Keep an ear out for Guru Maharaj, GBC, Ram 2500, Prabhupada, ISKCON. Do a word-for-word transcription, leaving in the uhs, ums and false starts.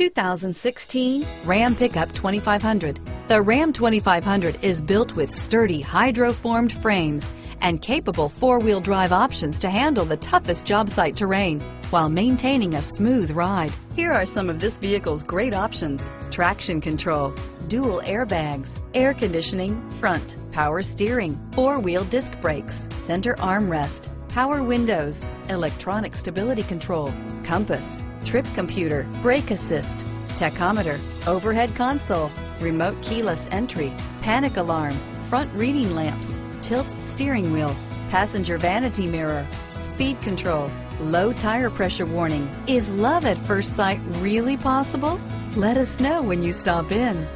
two thousand sixteen Ram Pickup twenty-five hundred. The Ram twenty-five hundred is built with sturdy hydroformed frames and capable four-wheel drive options to handle the toughest job site terrain while maintaining a smooth ride. Here are some of this vehicle's great options: traction control, dual airbags, air conditioning, front, power steering, four-wheel disc brakes, center armrest, power windows, electronic stability control, compass, trip computer, brake assist, tachometer, overhead console, remote keyless entry, panic alarm, front reading lamps, tilt steering wheel, passenger vanity mirror, speed control, low tire pressure warning. Is love at first sight really possible? Let us know when you stop in.